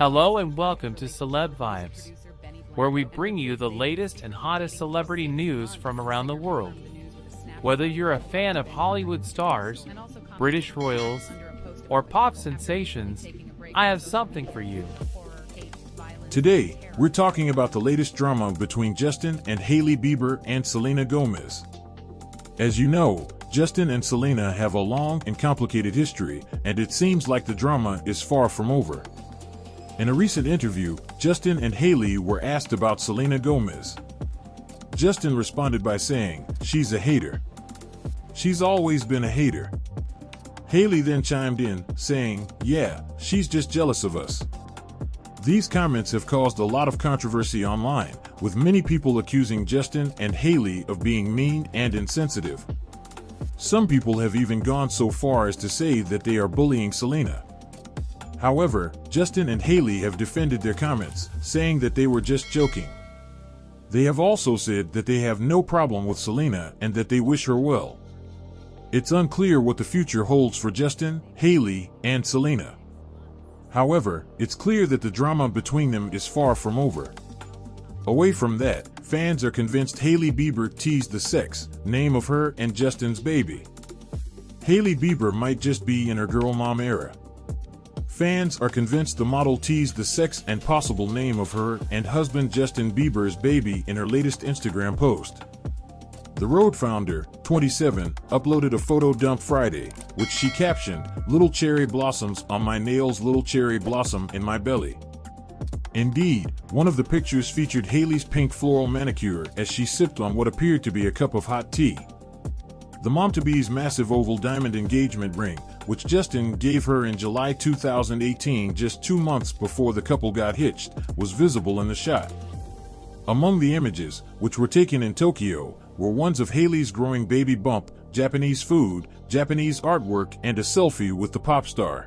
Hello and welcome to Celeb Vibes, where we bring you the latest and hottest celebrity news from around the world. Whether you're a fan of Hollywood stars, British royals, or pop sensations, I have something for you. Today, we're talking about the latest drama between Justin and Hailey Bieber and Selena Gomez. As you know, Justin and Selena have a long and complicated history, and it seems like the drama is far from over. In a recent interview, Justin and Hailey were asked about Selena Gomez. Justin responded by saying, "She's a hater. She's always been a hater." Hailey then chimed in, saying, "Yeah, she's just jealous of us." These comments have caused a lot of controversy online, with many people accusing Justin and Hailey of being mean and insensitive. Some people have even gone so far as to say that they are bullying Selena. However, Justin and Hailey have defended their comments, saying that they were just joking. They have also said that they have no problem with Selena and that they wish her well. It's unclear what the future holds for Justin, Hailey, and Selena. However, it's clear that the drama between them is far from over. Away from that, fans are convinced Hailey Bieber teased the sex name of her and Justin's baby. Hailey Bieber might just be in her girl mom era. Fans are convinced the model teased the sex and possible name of her and husband Justin Bieber's baby in her latest Instagram post. The Rhode founder, 27, uploaded a photo dump Friday, which she captioned, "Little cherry blossoms on my nails, little cherry blossom in my belly." Indeed, one of the pictures featured Hailey's pink floral manicure as she sipped on what appeared to be a cup of hot tea. The mom-to-be's massive oval diamond engagement ring, which Justin gave her in July 2018, just 2 months before the couple got hitched, was visible in the shot. Among the images, which were taken in Tokyo, were ones of Hailey's growing baby bump, Japanese food, Japanese artwork, and a selfie with the pop star.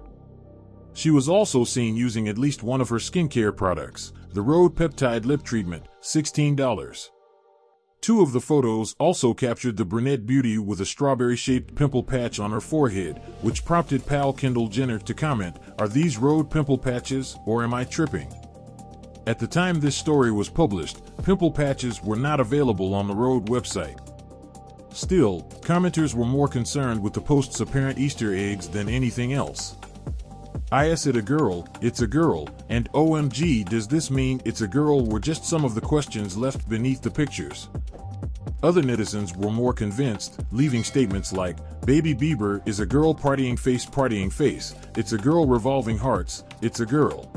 She was also seen using at least one of her skincare products, the Rhode Peptide Lip Treatment, $16. Two of the photos also captured the brunette beauty with a strawberry-shaped pimple patch on her forehead, which prompted pal Kendall Jenner to comment, "Are these Rhode pimple patches, or am I tripping?" At the time this story was published, pimple patches were not available on the Rhode website. Still, commenters were more concerned with the post's apparent Easter eggs than anything else. "Is it a girl? It's a girl," and "OMG, does this mean it's a girl?" were just some of the questions left beneath the pictures. Other netizens were more convinced, leaving statements like, "Baby Bieber is a girl, partying face, it's a girl, revolving hearts, it's a girl.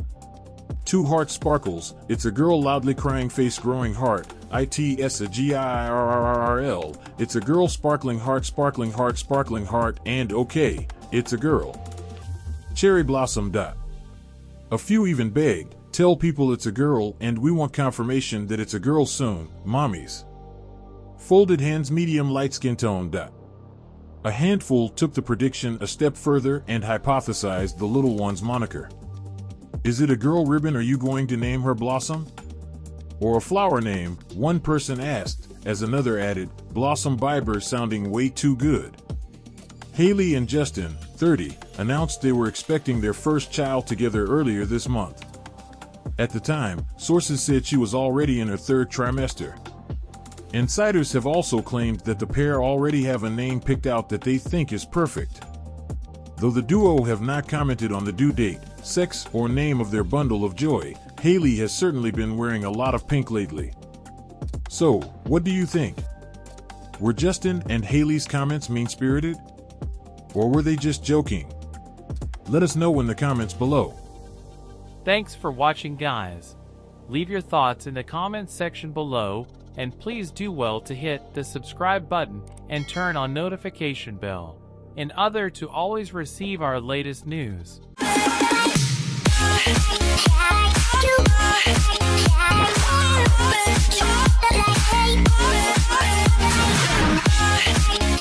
Two heart sparkles, it's a girl, loudly crying face, growing heart, it's a girl, it's a girl, sparkling heart, and okay, it's a girl. Cherry blossom . A few even begged, "Tell people it's a girl and we want confirmation that it's a girl soon, mommies." Folded hands, medium light skin tone . A handful took the prediction a step further and hypothesized the little one's moniker. "Is it a girl ribbon? Are you going to name her Blossom? Or a flower name?" one person asked, as another added, "Blossom Bieber sounding way too good." Hailey and Justin, 30, announced they were expecting their first child together earlier this month. At the time, sources said she was already in her third trimester. Insiders have also claimed that the pair already have a name picked out that they think is perfect. Though the duo have not commented on the due date, sex, or name of their bundle of joy, Hailey has certainly been wearing a lot of pink lately. So, what do you think? Were Justin and Hailey's comments mean-spirited? Or were they just joking? Let us know in the comments below. Thanks for watching, guys. Leave your thoughts in the comments section below, and please do well to hit the subscribe button and turn on notification bell in order to always receive our latest news.